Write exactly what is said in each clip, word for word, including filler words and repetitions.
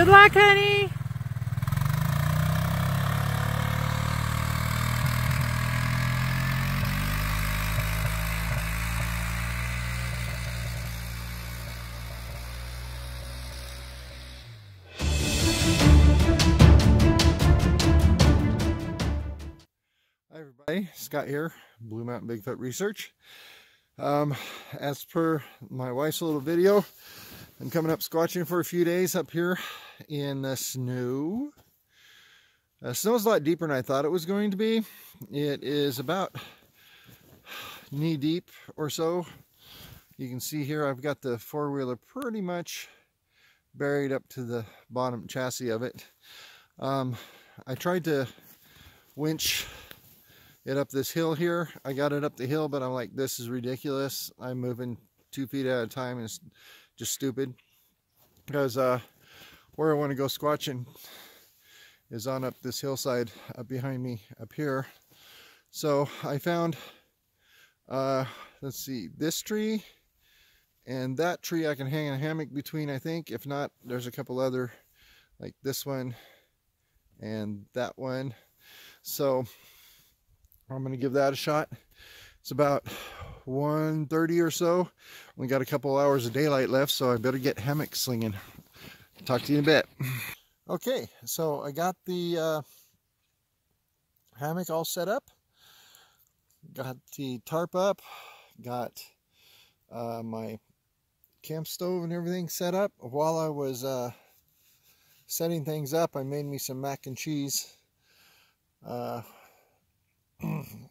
Good luck, honey. Scott here, Blue Mountain Bigfoot Research. Um, as per my wife's little video, I'm coming up squatching for a few days up here in the snow. Uh, snow's a lot deeper than I thought it was going to be. It is about knee deep or so. You can see here I've got the four-wheeler pretty much buried up to the bottom chassis of it. Um, I tried to winch it up this hill here. I got it up the hill, but I'm like, this is ridiculous. I'm moving two feet at a time, and it's just stupid. Because uh, where I want to go squatching is on up this hillside up behind me up here. So I found, uh, let's see, this tree and that tree I can hang a hammock between, I think. If not, there's a couple other, like this one and that one. So I'm going to give that a shot. It's about one thirty or so. We got a couple hours of daylight left, so I better get hammock slinging. Talk to you in a bit. Okay, so I got the uh, hammock all set up. Got the tarp up. Got uh, my camp stove and everything set up. While I was uh, setting things up, I made me some mac and cheese Uh,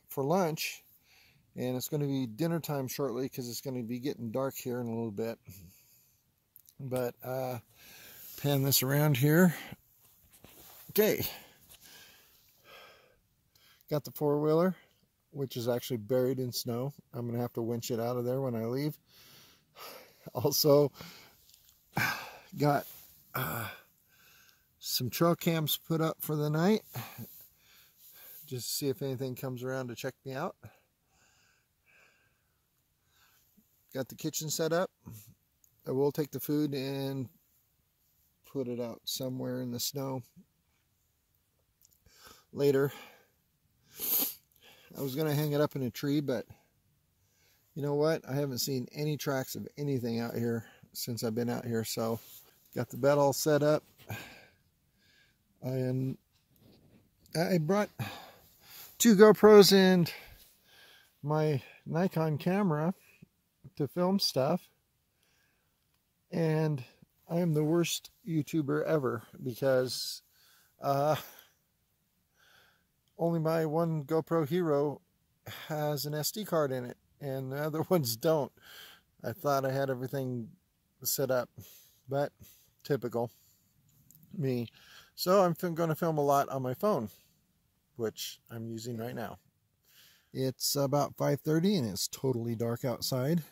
for lunch, and it's going to be dinner time shortly because it's going to be getting dark here in a little bit. But uh pan this around here. Okay, got the four-wheeler, which is actually buried in snow. I'm gonna have to winch it out of there when I leave. Also got uh, some trail cams put up for the night, just to see if anything comes around to check me out. Got the kitchen set up. I will take the food and put it out somewhere in the snow later. I was gonna hang it up in a tree, but you know what? I haven't seen any tracks of anything out here since I've been out here, so got the bed all set up. And I brought two GoPros and my Nikon camera to film stuff, and I am the worst YouTuber ever because uh, only my one GoPro Hero has an S D card in it and the other ones don't. I thought I had everything set up, but typical me. So I'm going to film a lot on my phone, which I'm using right now. It's about five thirty and it's totally dark outside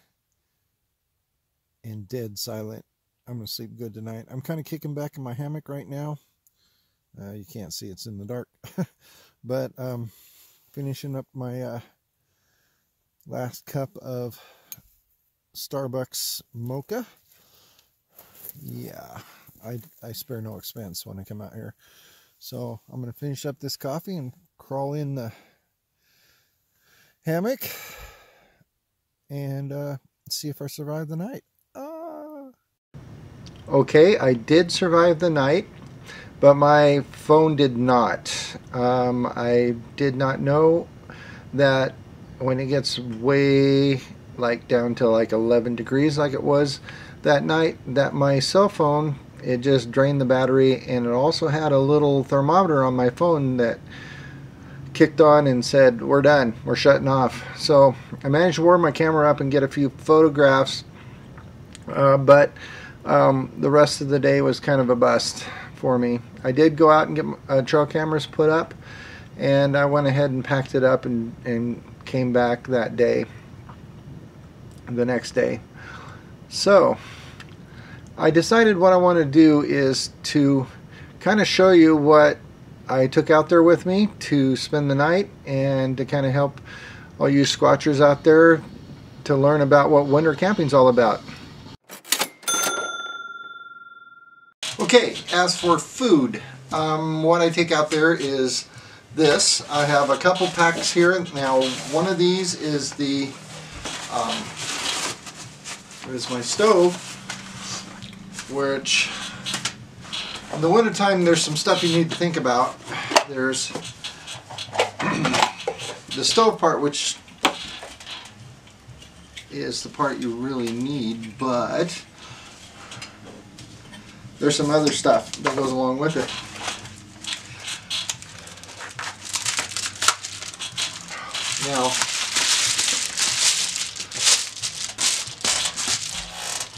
and dead silent. I'm going to sleep good tonight. I'm kind of kicking back in my hammock right now. Uh, you can't see, it's in the dark. But um, finishing up my uh, last cup of Starbucks mocha. Yeah, I, I spare no expense when I come out here. So I'm going to finish up this coffee and crawl in the hammock and uh, see if I survive the night. Uh... Okay, I did survive the night, but my phone did not. Um, I did not know that when it gets way like down to like eleven degrees like it was that night, that my cell phone, it just drained the battery, and it also had a little thermometer on my phone that kicked on and said, we're done, we're shutting off. So I managed to warm my camera up and get a few photographs, uh, but um, the rest of the day was kind of a bust for me. I did go out and get uh, trail cameras put up, and I went ahead and packed it up and, and came back that day, the next day. So I decided what I want to do is to kind of show you what I took out there with me to spend the night, and to kind of help all you squatchers out there to learn about what winter camping's all about. Okay, as for food, um, what I take out there is this. I have a couple packs here. Now, one of these is the, um, there's my stove, which in the wintertime there's some stuff you need to think about. There's the stove part, which is the part you really need, but there's some other stuff that goes along with it. Now,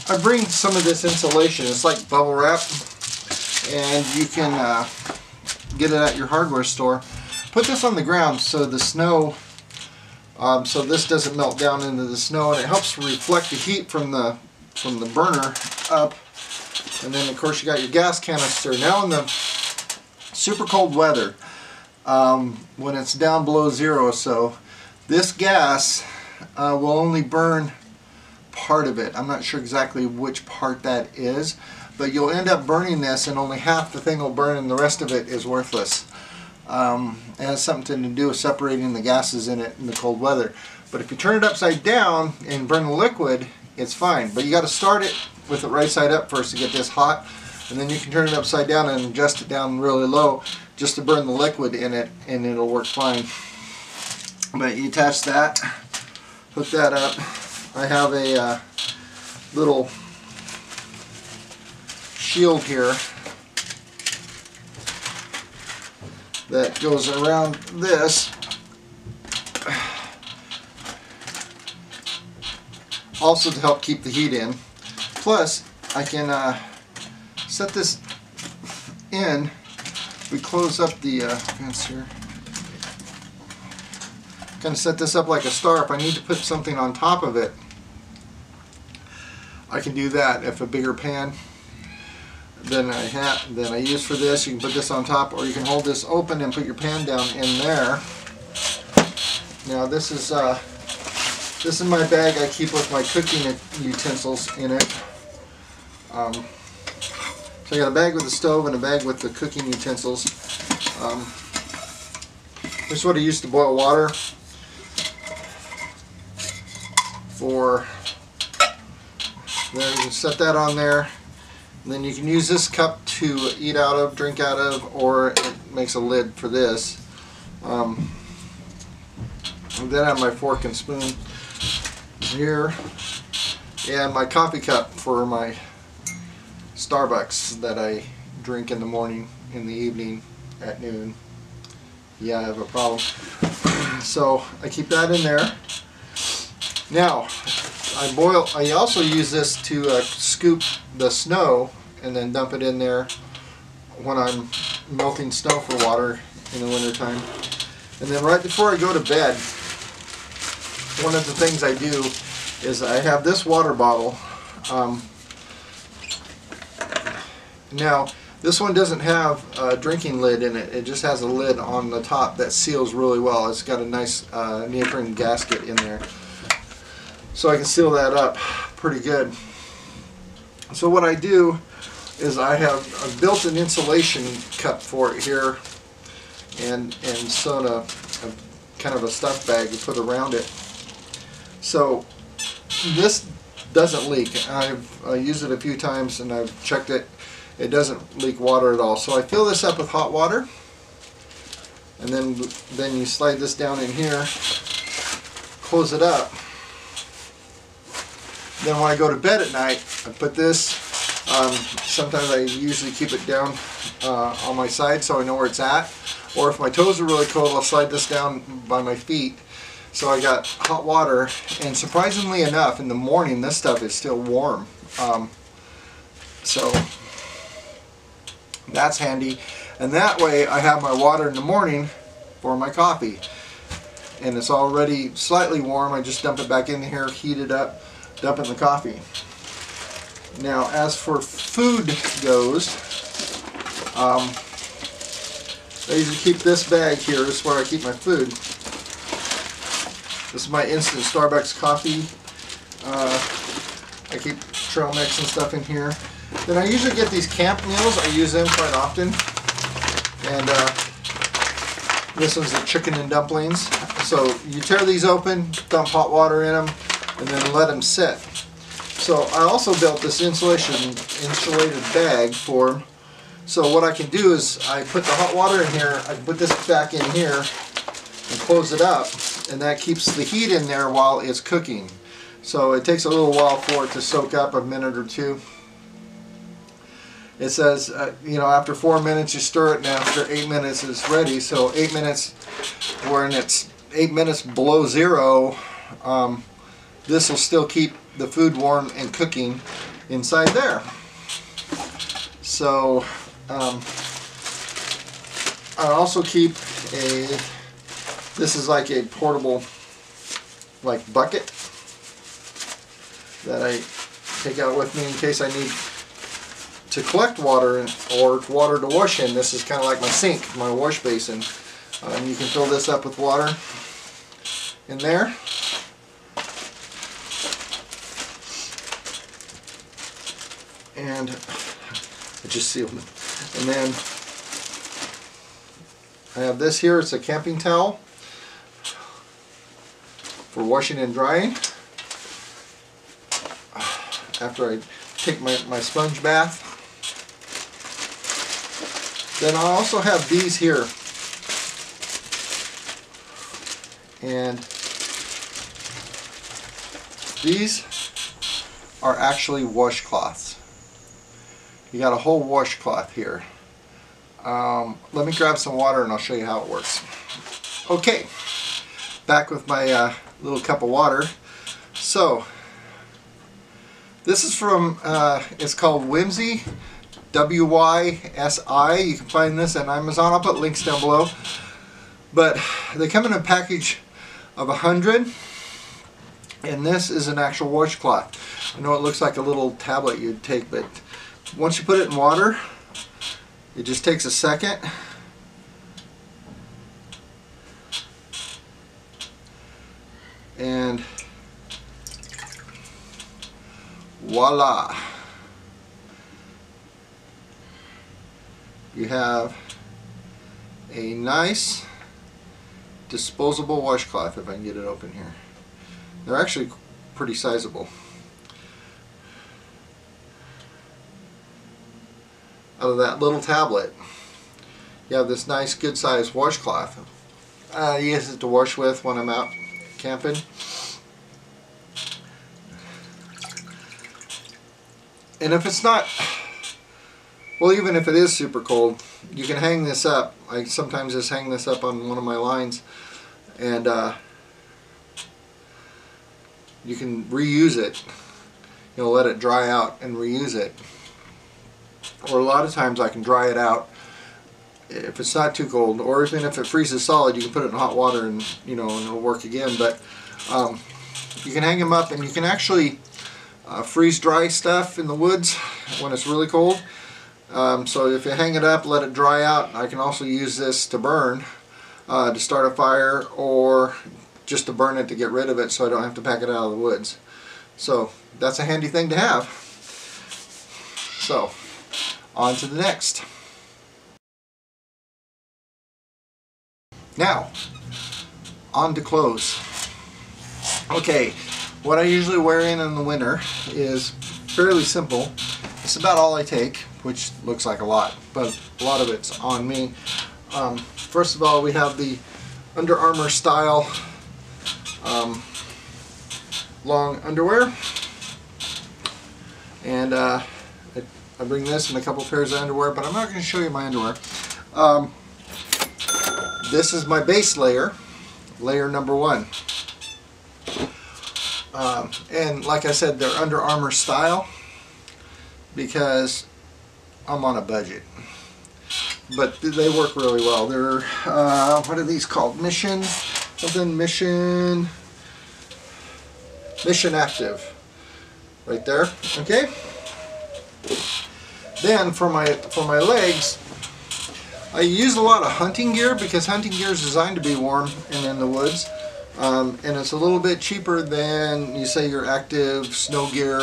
I bring some of this insulation. It's like bubble wrap, and you can uh, get it at your hardware store. Put this on the ground so the snow, um, so this doesn't melt down into the snow, and it helps reflect the heat from the from the burner up. And then, of course, you got your gas canister. Now, in the super cold weather, um, when it's down below zero or so, this gas uh, will only burn part of it. I'm not sure exactly which part that is, but you'll end up burning this, and only half the thing will burn, and the rest of it is worthless. Um, it has something to do with separating the gases in it in the cold weather. But if you turn it upside down and burn the liquid, it's fine. But you got to start it with it right side up first to get this hot, and then you can turn it upside down and adjust it down really low just to burn the liquid in it, and it'll work fine. But you attach that, hook that up. I have a uh, little shield here that goes around this. Also to help keep the heat in. Plus, I can uh, set this in. We close up the uh, fence here. Kind of set this up like a star. If I need to put something on top of it, I can do that. If a bigger pan than I have, than I use for this, you can put this on top, or you can hold this open and put your pan down in there. Now, this is uh, this is my bag I keep with my cooking utensils in it. Um, so I got a bag with the stove and a bag with the cooking utensils. Um, this is what I used to boil water for. There, you can set that on there. And then you can use this cup to eat out of, drink out of, or it makes a lid for this. Um, and then I have my fork and spoon here, and my coffee cup for my Starbucks that I drink in the morning, in the evening, at noon. Yeah, I have a problem. So I keep that in there. Now, I boil. I also use this to uh, scoop the snow and then dump it in there when I'm melting snow for water in the wintertime. And then right before I go to bed, one of the things I do is I have this water bottle. Um, now, this one doesn't have a drinking lid in it. It just has a lid on the top that seals really well. It's got a nice uh, neoprene gasket in there, so I can seal that up pretty good. So what I do is I have a built-in insulation cup for it here, and and sewn a, a kind of a stuff bag to put around it. So this doesn't leak. I've uh, used it a few times and I've checked it. It doesn't leak water at all. So I fill this up with hot water, and then, then you slide this down in here, close it up. Then when I go to bed at night, I put this, um, sometimes I usually keep it down uh, on my side so I know where it's at. Or if my toes are really cold, I'll slide this down by my feet. So I got hot water, and surprisingly enough, in the morning this stuff is still warm. Um, so that's handy, and that way I have my water in the morning for my coffee, and it's already slightly warm. I just dump it back in here, heat it up, dump in the coffee. Now, as for food goes, um, I usually keep this bag here. This is where I keep my food. This is my instant Starbucks coffee. Uh, I keep trail mix and stuff in here. Then I usually get these camp meals. I use them quite often. And uh, this one's the chicken and dumplings. So you tear these open, dump hot water in them, and then let them sit. So I also built this insulation insulated bag for them. So what I can do is I put the hot water in here, I put this back in here and close it up, and that keeps the heat in there while it's cooking. So it takes a little while for it to soak up, a minute or two. It says, uh, you know, after four minutes you stir it, and after eight minutes it's ready. So eight minutes, when it's eight minutes below zero, um, this will still keep the food warm and cooking inside there. So um, I also keep a, this is like a portable, like bucket that I take out with me in case I need to collect water or water to wash in. This is kind of like my sink, my wash basin. Um, you can fill this up with water in there. And I just sealed it. And then I have this here. It's a camping towel for washing and drying. After I take my, my sponge bath. Then I also have these here. And these are actually washcloths. You got a whole washcloth here. Um, let me grab some water and I'll show you how it works. Okay, back with my uh, little cup of water. So, this is from, uh, it's called Whimsy, W Y S I. You can find this on Amazon. I'll put links down below. But they come in a package of a hundred, and this is an actual washcloth. I know it looks like a little tablet you'd take, but once you put it in water, it just takes a second, and voila, you have a nice disposable washcloth. If I can get it open here, they're actually pretty sizable. Out of that little tablet, you have this nice good sized washcloth. I use it to wash with when I'm out camping. And if it's not, well, even if it is super cold, you can hang this up. I sometimes just hang this up on one of my lines, and uh, you can reuse it. You know, let it dry out and reuse it. Or a lot of times I can dry it out if it's not too cold, or even if it freezes solid, you can put it in hot water and, you know, and it'll work again. But um, you can hang them up, and you can actually uh, freeze dry stuff in the woods when it's really cold. Um, so if you hang it up, let it dry out. I can also use this to burn, uh, to start a fire, or just to burn it to get rid of it so I don't have to pack it out of the woods. So that's a handy thing to have. So on to the next. Now, on to clothes. Okay, what I usually wear in in the winter is fairly simple. It's about all I take, which looks like a lot, but a lot of it's on me. Um, first of all, we have the Under Armour style um, long underwear, and uh, I bring this and a couple pairs of underwear, but I'm not going to show you my underwear. Um, this is my base layer, layer number one. Um, and like I said, they're Under Armour style because I'm on a budget. But they work really well. They're, uh, what are these called? Mission, something, Mission, Mission Active. Right there, okay? Then for my for my legs, I use a lot of hunting gear because hunting gear is designed to be warm and in the woods, um, and it's a little bit cheaper than you say your active snow gear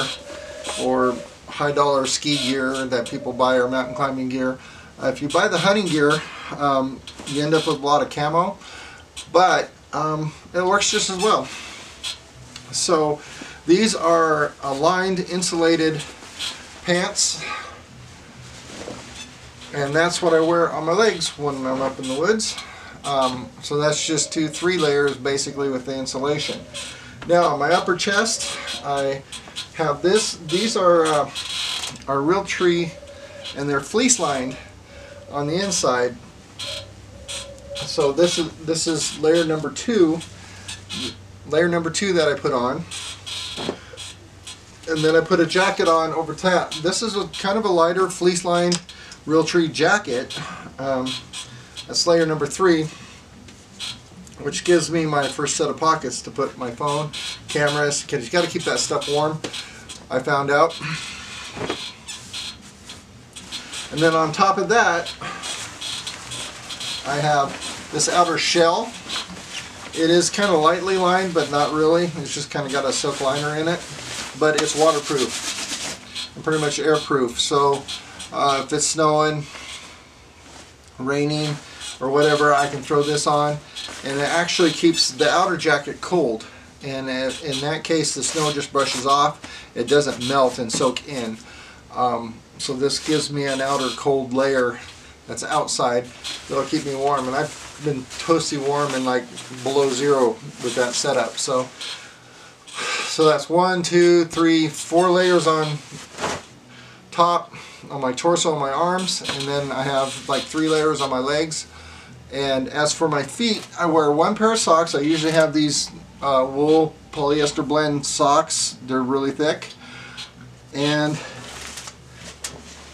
or high dollar ski gear that people buy or mountain climbing gear. Uh, if you buy the hunting gear, um, you end up with a lot of camo, but um, it works just as well. So these are aligned insulated pants, and that's what I wear on my legs when I'm up in the woods. Um, so that's just two, three layers basically with the insulation. Now on my upper chest, I have this. These are uh, our Real Tree, and they're fleece lined on the inside. So this is this is layer number two. Layer number two that I put on, and then I put a jacket on over top. This is a kind of a lighter fleece lined Real Tree jacket. Um, That's layer number three, which gives me my first set of pockets to put my phone, cameras, because you got to keep that stuff warm, I found out. And then on top of that, I have this outer shell. It is kind of lightly lined, but not really. It's just kind of got a silk liner in it, but it's waterproof and pretty much airproof. So uh, if it's snowing, raining, or whatever, I can throw this on, and it actually keeps the outer jacket cold, and in that case the snow just brushes off, it doesn't melt and soak in. Um, so this gives me an outer cold layer that's outside that'll keep me warm, and I've been toasty warm and like below zero with that setup. So so that's one, two, three, four layers on top, on my torso, on my arms, and then I have like three layers on my legs. And as for my feet, I wear one pair of socks. I usually have these uh, wool polyester blend socks. They're really thick, and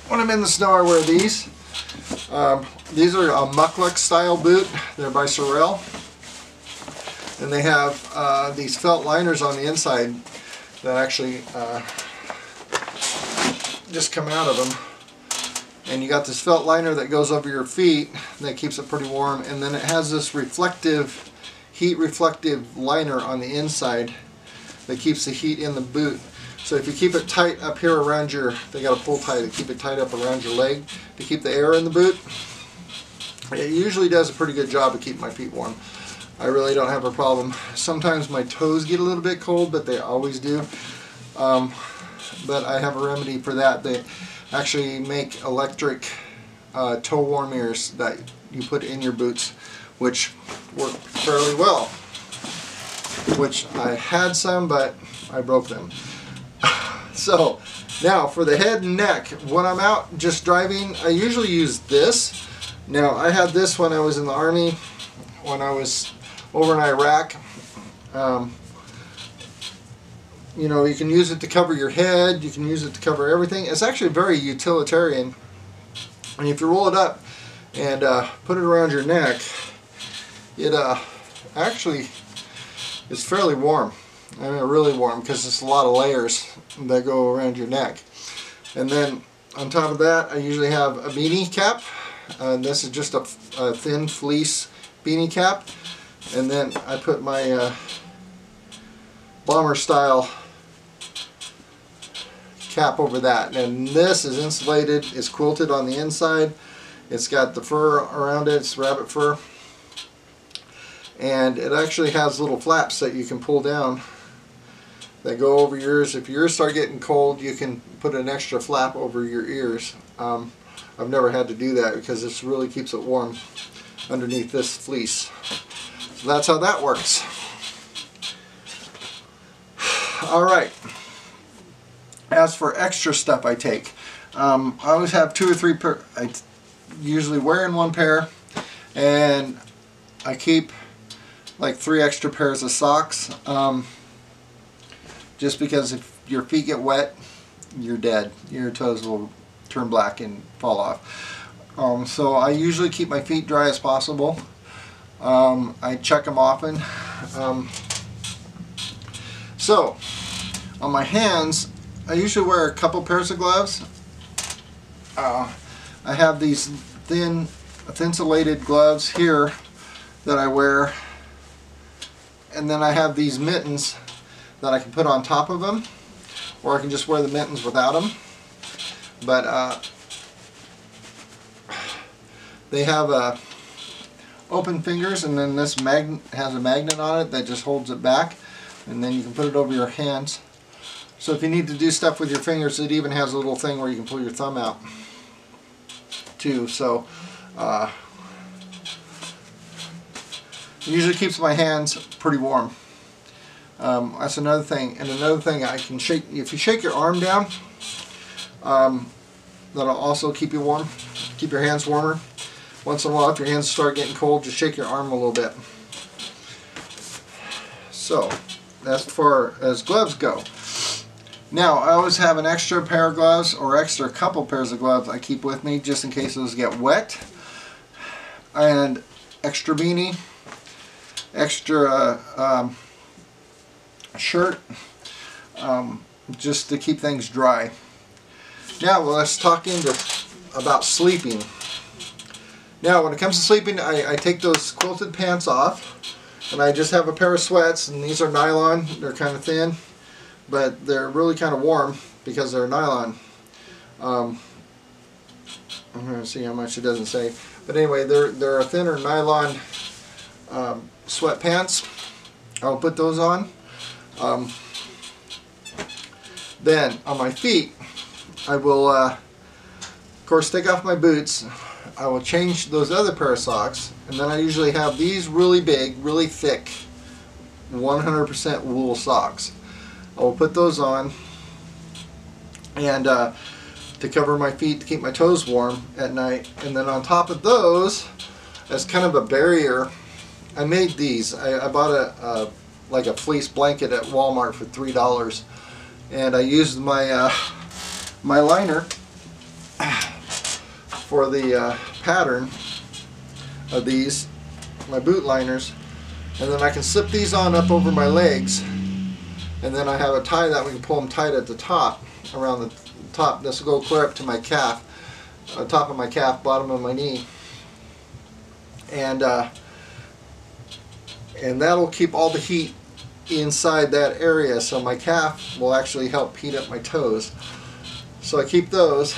when I'm in the snow I wear these. Um, these are a mukluk style boot. They're by Sorrel, and they have uh, these felt liners on the inside that actually uh, just come out of them, and you got this felt liner that goes over your feet that keeps it pretty warm, and then it has this reflective, heat reflective liner on the inside that keeps the heat in the boot. So if you keep it tight up here around your, they got a pull tie to keep it tight up around your leg to keep the air in the boot. It usually does a pretty good job of keeping my feet warm. I really don't have a problem. Sometimes my toes get a little bit cold, but they always do. Um, But I have a remedy for that. They actually make electric uh, toe warmers that you put in your boots, which work fairly well. Which I had some, but I broke them. So now for the head and neck. When I'm out just driving, I usually use this. Now I had this when I was in the Army, when I was over in Iraq. Um, You know, you can use it to cover your head, you can use it to cover everything. It's actually very utilitarian. And if you roll it up and uh, put it around your neck, it uh, actually is fairly warm. I mean, really warm, because it's a lot of layers that go around your neck. And then on top of that, I usually have a beanie cap. Uh, this is just a, a thin fleece beanie cap. And then I put my uh, bomber style cap over that, and this is insulated, it's quilted on the inside, it's got the fur around it, it's rabbit fur, and it actually has little flaps that you can pull down that go over yours. If yours start getting cold, you can put an extra flap over your ears. um, I've never had to do that because this really keeps it warm underneath this fleece. So that's how that works. Alright, as for extra stuff I take, um, I always have two or three pair. I usually wear in one pair, and I keep like three extra pairs of socks, um, just because if your feet get wet, you're dead. Your toes will turn black and fall off. Um, so I usually keep my feet dry as possible. Um, I check them often. Um, So, on my hands, I usually wear a couple pairs of gloves. Uh, I have these thin, thinsulated gloves here that I wear, and then I have these mittens that I can put on top of them, or I can just wear the mittens without them. But uh, they have uh, open fingers, and then this magnet has a magnet on it that just holds it back, and then you can put it over your hands. So if you need to do stuff with your fingers, it even has a little thing where you can pull your thumb out too. So uh, it usually keeps my hands pretty warm. Um, that's another thing. And another thing, I can shake. If you shake your arm down, um, that'll also keep you warm. Keep your hands warmer. Once in a while, if your hands start getting cold, just shake your arm a little bit. So that's as far as gloves go. Now, I always have an extra pair of gloves or extra couple pairs of gloves I keep with me just in case those get wet. And extra beanie, extra um, shirt, um, just to keep things dry. Now, well, let's talk into, about sleeping. Now, when it comes to sleeping, I, I take those quilted pants off, and I just have a pair of sweats, and these are nylon, they're kind of thin, but they're really kind of warm because they're nylon. Um, I'm going to see how much it doesn't say. But anyway, they're, they're a thinner nylon um, sweatpants. I'll put those on. Um, then on my feet, I will, uh, of course, take off my boots. I will change those other pair of socks. And then I usually have these really big, really thick, one hundred percent wool socks. I will put those on, and uh, to cover my feet, to keep my toes warm at night. And then on top of those, as kind of a barrier, I made these. I, I bought a, a like a fleece blanket at Walmart for three dollars, and I used my uh, my liner for the uh, pattern of these, my boot liners, and then I can slip these on up over my legs. And then I have a tie that we can pull them tight at the top, around the top. This will go clear up to my calf, uh, top of my calf, bottom of my knee. And, uh, and that'll keep all the heat inside that area, so my calf will actually help heat up my toes. So I keep those.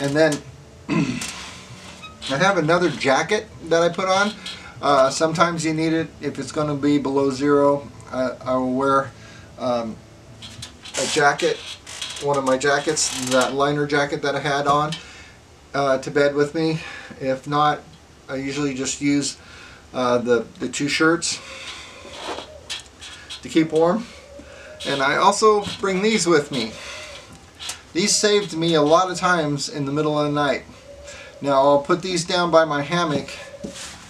And then I have another jacket that I put on. Uh, sometimes you need it if it's going to be below zero. I, I will wear um, a jacket, one of my jackets, that liner jacket that I had on, uh, to bed with me. If not, I usually just use uh, the, the two shirts to keep warm. And I also bring these with me. These saved me a lot of times in the middle of the night. Now I'll put these down by my hammock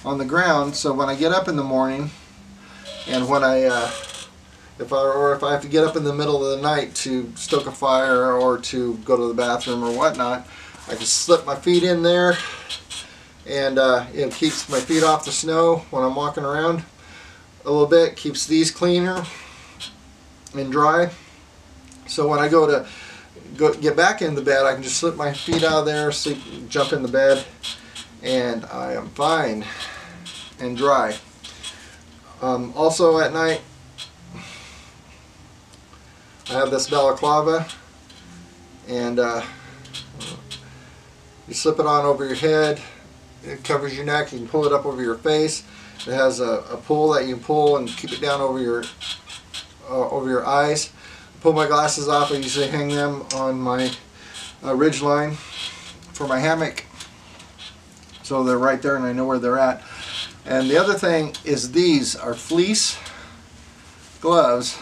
on the ground, so when I get up in the morning, and when I, uh, if I, or if I have to get up in the middle of the night to stoke a fire or to go to the bathroom or whatnot, I can slip my feet in there, and uh, it keeps my feet off the snow when I'm walking around a little bit. Keeps these cleaner and dry. So when I go to go get back into bed, I can just slip my feet out of there, sleep, jump in the bed, and I am fine and dry. Um, also at night, I have this balaclava, and uh, you slip it on over your head, it covers your neck, you can pull it up over your face, it has a, a pull that you can pull and keep it down over your, uh, over your eyes. Pull my glasses off, I usually hang them on my uh, ridge line for my hammock, so they're right there and I know where they're at. And the other thing is, these are fleece gloves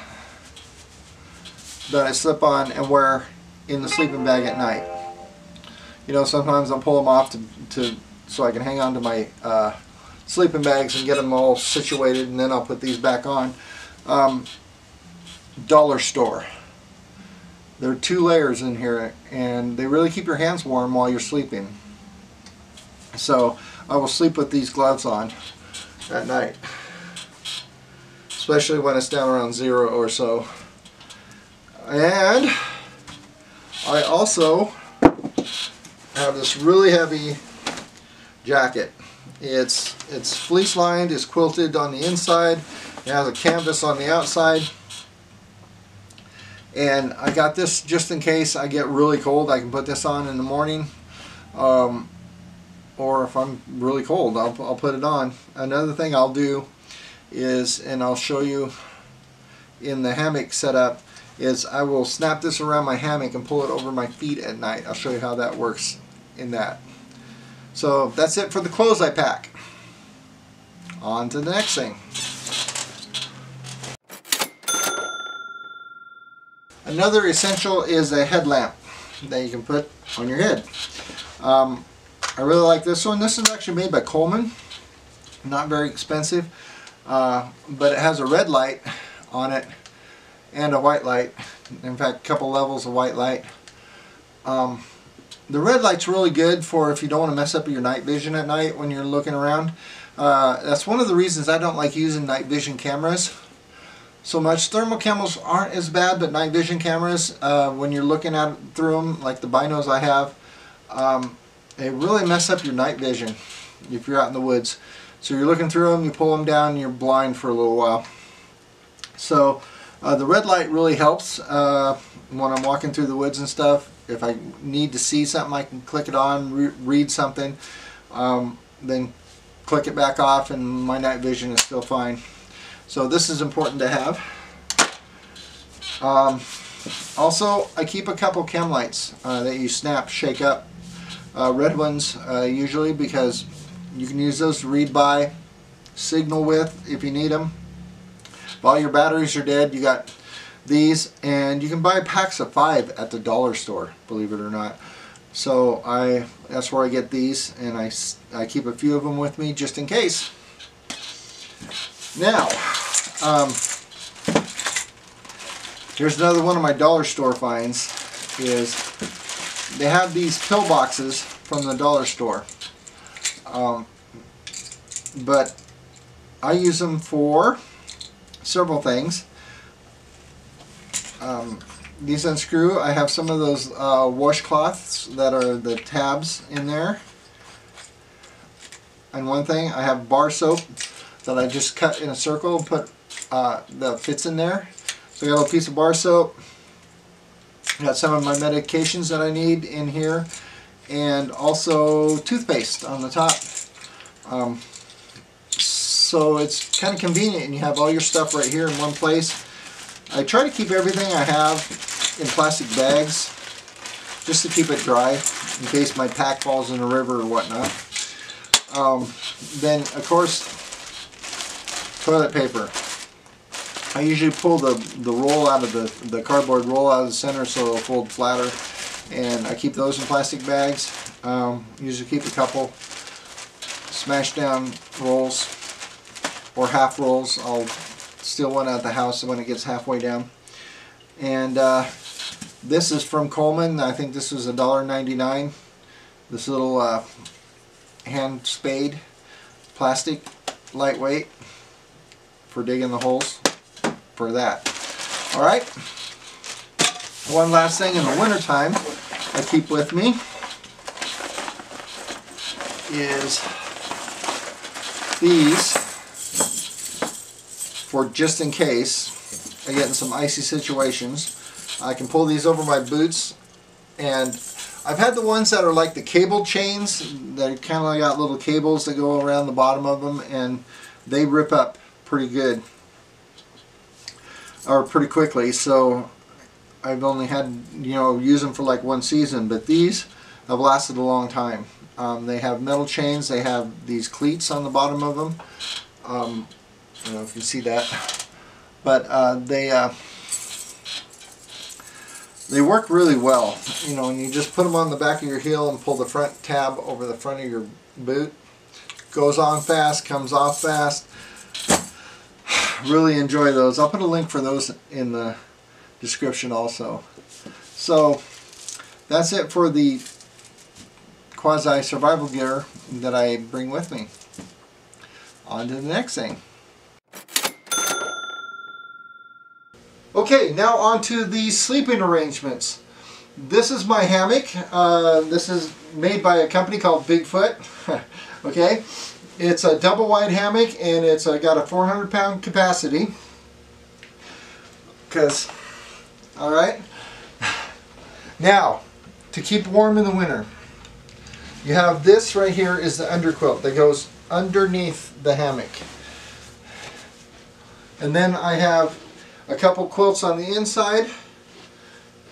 that I slip on and wear in the sleeping bag at night. You know, sometimes I'll pull them off to, to so I can hang on to my uh, sleeping bags and get them all situated, and then I'll put these back on. Um, dollar store. There are two layers in here, and they really keep your hands warm while you're sleeping. So I will sleep with these gloves on at night, especially when it's down around zero or so. And I also have this really heavy jacket. It's it's fleece lined, it's quilted on the inside, it has a canvas on the outside, And I got this just in case I get really cold. I can put this on in the morning, um, or if I'm really cold, I'll, I'll put it on. Another thing I'll do is, and I'll show you in the hammock setup, is I will snap this around my hammock and pull it over my feet at night. I'll show you how that works in that. So that's it for the clothes I pack. On to the next thing. Another essential is a headlamp that you can put on your head. Um, I really like this one. This is actually made by Coleman. Not very expensive, uh, but it has a red light on it and a white light. In fact, a couple levels of white light. Um, the red light's really good for if you don't want to mess up your night vision at night when you're looking around. Uh, that's one of the reasons I don't like using night vision cameras so much. Thermal cameras aren't as bad, but night vision cameras, uh, when you're looking at through them, like the binos I have, um, they really mess up your night vision if you're out in the woods. So you're looking through them, you pull them down, and you're blind for a little while. So uh, the red light really helps uh, when I'm walking through the woods and stuff. If I need to see something, I can click it on, re read something, um, then click it back off, and my night vision is still fine. So this is important to have. Um, also, I keep a couple chem lights uh, that you snap, shake up. Uh, red ones uh, usually, because you can use those to read by, signal with if you need them. If all your batteries are dead, you got these, and you can buy packs of five at the dollar store, believe it or not. So I that's where I get these, and I, I keep a few of them with me just in case. Now, um, here's another one of my dollar store finds. Is they have these pill boxes from the dollar store, um, but I use them for several things. Um, these unscrew. I have some of those uh, washcloths that are the tabs in there. And one thing, I have bar soap that I just cut in a circle and put uh, the fits in there. So I got a little piece of bar soap. Got some of my medications that I need in here, and also toothpaste on the top. Um, so it's kind of convenient, and you have all your stuff right here in one place. I try to keep everything I have in plastic bags just to keep it dry in case my pack falls in the river or whatnot. Um, then, of course, toilet paper. I usually pull the, the roll out of the, the cardboard roll out of the center so it'll fold flatter, and I keep those in plastic bags. Um, usually keep a couple smash down rolls or half rolls. I'll steal one out of the house when it gets halfway down. And uh, this is from Coleman. I think this was a dollar ninety-nine. This little uh, hand spade, plastic, lightweight, for digging the holes for that. Alright, one last thing in the winter time I keep with me is these, for just in case I get in some icy situations. I can pull these over my boots, and I've had the ones that are like the cable chains that kind of got little cables that go around the bottom of them, and they rip up pretty good, or pretty quickly. So I've only had, you know, use them for like one season, but these have lasted a long time. Um, they have metal chains, they have these cleats on the bottom of them. um, I don't know if you see that, but uh, they uh, they work really well, you know, and you just put them on the back of your heel and pull the front tab over the front of your boot. Goes on fast, comes off fast. Really enjoy those. I'll put a link for those in the description also. So that's it for the quasi survival gear that I bring with me. On to the next thing. Okay, now on to the sleeping arrangements. This is my hammock. Uh, this is made by a company called Bigfoot. Okay. It's a double wide hammock, and it's uh, got a four hundred pound capacity, because all right? Now, to keep warm in the winter, you have this right here is the underquilt that goes underneath the hammock. And then I have a couple quilts on the inside,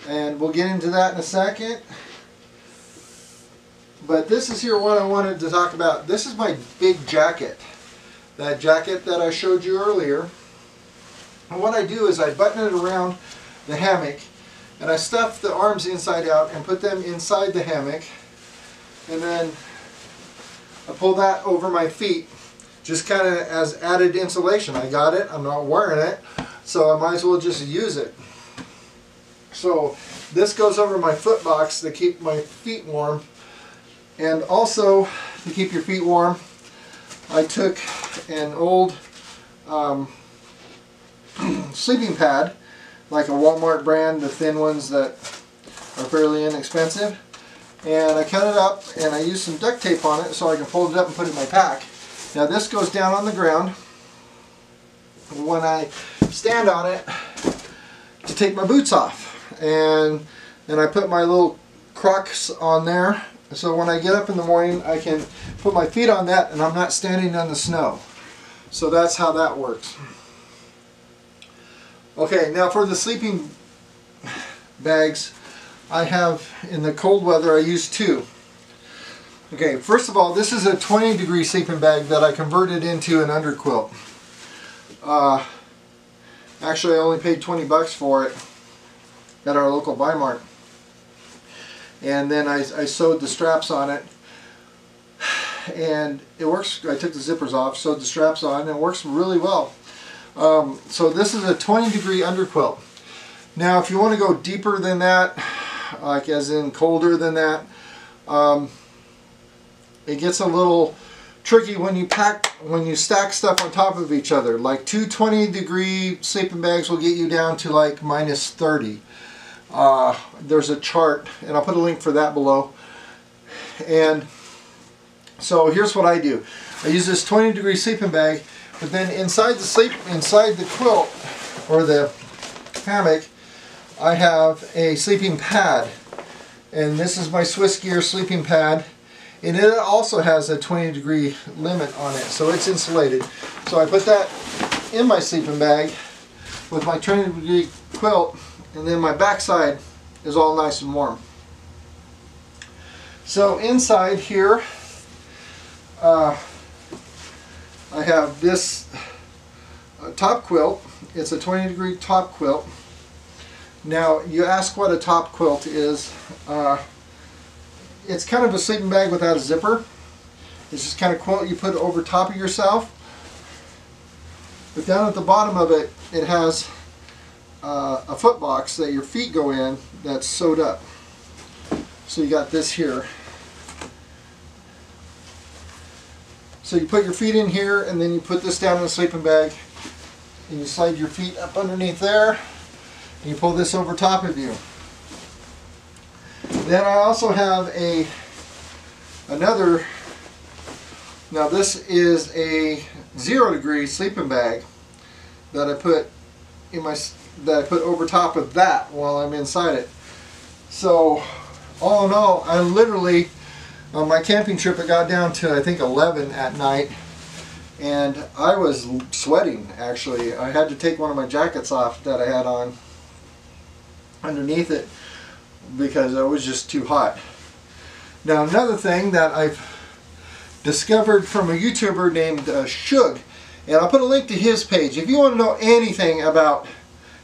and we'll get into that in a second. But this is here what I wanted to talk about. This is my big jacket. That jacket that I showed you earlier. And what I do is I button it around the hammock, and I stuff the arms inside out and put them inside the hammock, and then I pull that over my feet just kind of as added insulation. I got it, I'm not wearing it, so I might as well just use it. So this goes over my foot box to keep my feet warm. And also to keep your feet warm, I took an old um, sleeping pad, like a Walmart brand, the thin ones that are fairly inexpensive, and I cut it up and I used some duct tape on it so I can fold it up and put it in my pack. Now this goes down on the ground. When I stand on it to take my boots off, and then I put my little Crocs on there, so when I get up in the morning I can put my feet on that and I'm not standing on the snow. So that's how that works. Okay, now for the sleeping bags, I have, in the cold weather, I use two. Okay, first of all, this is a twenty degree sleeping bag that I converted into an underquilt. Uh, actually, I only paid twenty bucks for it at our local Buy-Mart. And then I, I sewed the straps on it, and it works. I took the zippers off, sewed the straps on, and it works really well. Um, so this is a twenty degree underquilt. Now if you want to go deeper than that, like as in colder than that, um, it gets a little tricky when you pack, when you stack stuff on top of each other. Like two twenty degree sleeping bags will get you down to like minus thirty. Uh, there's a chart, and I'll put a link for that below. And so here's what I do. I use this twenty degree sleeping bag, but then inside the sleep, inside the quilt or the hammock, I have a sleeping pad, and this is my Swiss Gear sleeping pad, and it also has a twenty degree limit on it, so it's insulated. So I put that in my sleeping bag with my twenty degree quilt, and then my backside is all nice and warm. So inside here, uh, I have this uh, top quilt. It's a twenty degree top quilt. Now you ask what a top quilt is. Uh, it's kind of a sleeping bag without a zipper. It's just kind of quilt you put over top of yourself. But down at the bottom of it, it has uh, a foot box that your feet go in that's sewed up. So you got this here. So you put your feet in here, and then you put this down in the sleeping bag, and you slide your feet up underneath there, and you pull this over top of you. Then I also have a another, now this is a zero degree sleeping bag that I put in my, that I put over top of that while I'm inside it. So all in all, I literally, on my camping trip, it got down to I think eleven at night, and I was sweating actually. I had to take one of my jackets off that I had on underneath it because it was just too hot. Now another thing that I've discovered from a YouTuber named uh, Shug, and I'll put a link to his page. If you want to know anything about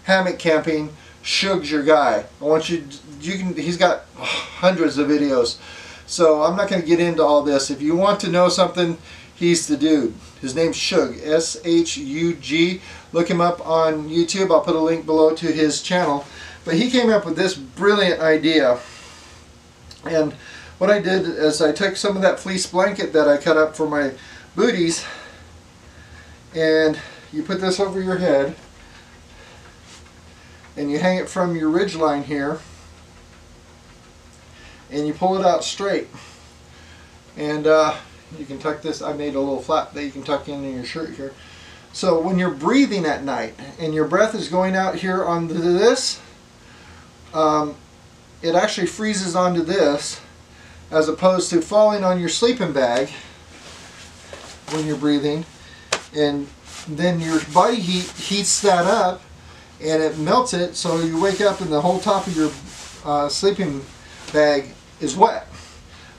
hammock camping, Shug's your guy. I want you, you can, he's got hundreds of videos. So I'm not going to get into all this. If you want to know something, he's the dude. His name's Shug, S H U G. Look him up on YouTube. I'll put a link below to his channel. But he came up with this brilliant idea. And what I did is I took some of that fleece blanket that I cut up for my booties, and you put this over your head, and you hang it from your ridge line here, and you pull it out straight, and uh, you can tuck this, I made a little flap that you can tuck into your shirt here. So when you're breathing at night and your breath is going out here onto this, um, it actually freezes onto this as opposed to falling on your sleeping bag when you're breathing, and then your body heat heats that up and it melts it, so you wake up and the whole top of your uh, sleeping bag is wet.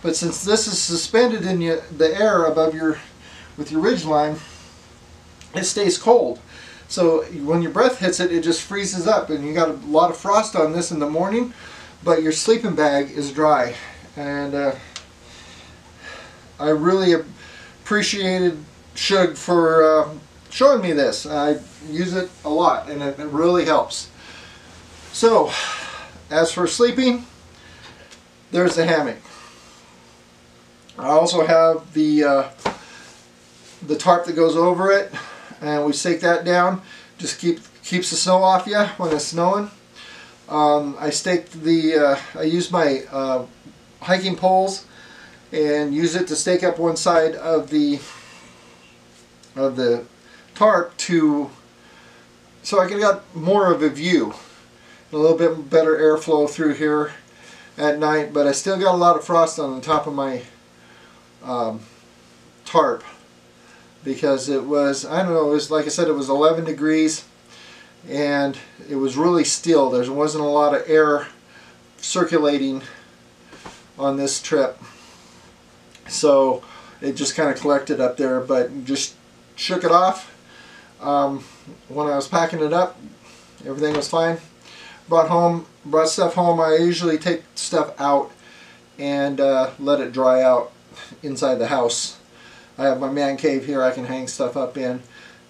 But since this is suspended in your, the air above your with your ridge line, it stays cold. So when your breath hits it, it just freezes up, and you got a lot of frost on this in the morning, but your sleeping bag is dry. And uh, I really appreciated Shug for uh, showing me this. I use it a lot, and it, it really helps. So as for sleeping, there's the hammock. I also have the uh, the tarp that goes over it, and we stake that down. Just keep keeps the snow off you when it's snowing. Um, I staked the uh, I use my uh, hiking poles and use it to stake up one side of the of the tarp to so I can get more of a view, a little bit better airflow through here at night. But I still got a lot of frost on the top of my Um, tarp, because it was, I don't know, it was, like I said, it was eleven degrees and it was really still. There wasn't a lot of air circulating on this trip, so it just kind of collected up there, but just shook it off. Um, when I was packing it up, everything was fine. Brought home, brought stuff home. I usually take stuff out and uh, let it dry out inside the house. I have my man cave here I can hang stuff up in,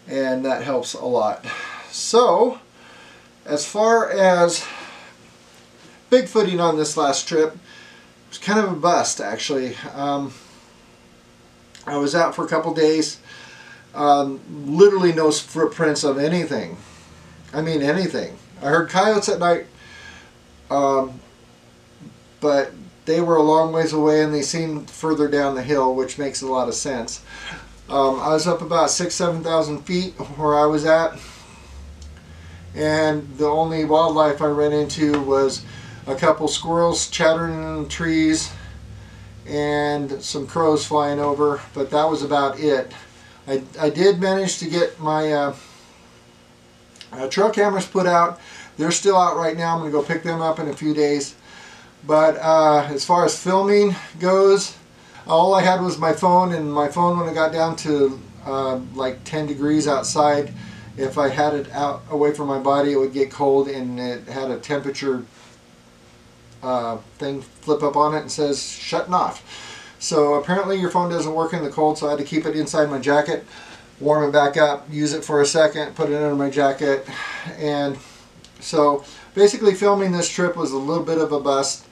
and that helps a lot. So as far as Bigfooting on this last trip, it was kind of a bust actually. um, I was out for a couple days, um, literally no footprints of anything. I mean anything. I heard coyotes at night, um, but they were a long ways away and they seemed further down the hill, which makes a lot of sense. Um, I was up about six, seven thousand feet where I was at, and the only wildlife I ran into was a couple squirrels chattering in the trees and some crows flying over, but that was about it. I, I did manage to get my uh, uh, trail cameras put out. They're still out right now. I'm going to go pick them up in a few days. But uh, as far as filming goes, all I had was my phone, and my phone, when it got down to uh, like ten degrees outside, if I had it out away from my body, it would get cold, and it had a temperature uh, thing flip up on it and says shutting off. So apparently your phone doesn't work in the cold, so I had to keep it inside my jacket, warm it back up, use it for a second, put it under my jacket. And so basically filming this trip was a little bit of a bust.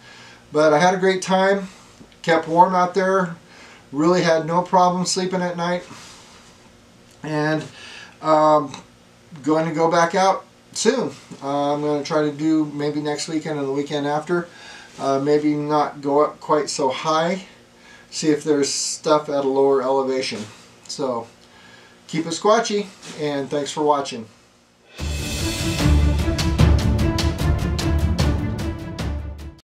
But I had a great time, kept warm out there, really had no problem sleeping at night, and um, going to go back out soon. Uh, I'm going to try to do maybe next weekend and the weekend after, uh, maybe not go up quite so high, see if there's stuff at a lower elevation. So keep it squatchy, and thanks for watching.